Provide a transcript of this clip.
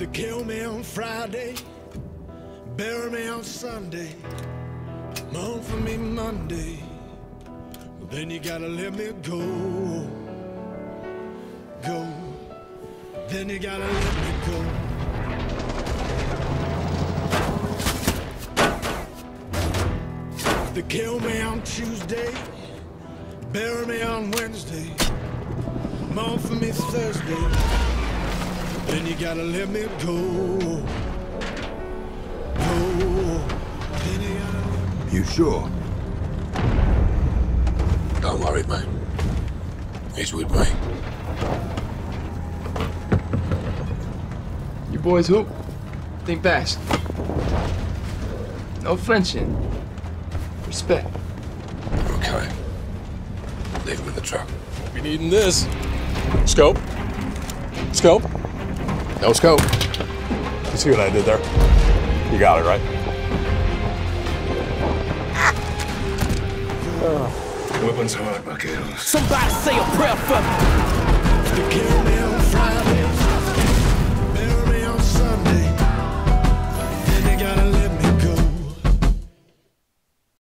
They kill me on Friday, bury me on Sunday, mourn for me Monday. Well, then you gotta let me go, go. Then you gotta let me go. They kill me on Tuesday, bury me on Wednesday, mourn for me Thursday. Then you gotta let me go, go. Then you gotta let me... You sure? Don't worry, mate. He's with me. You boys who? Think fast. No flinching. Respect. Okay. Leave him in the truck. Be needing this. Scope. Scope. No scope. You see what I did there? You got it, right? Weapons hard, my kiddos. Somebody say a prayer for me.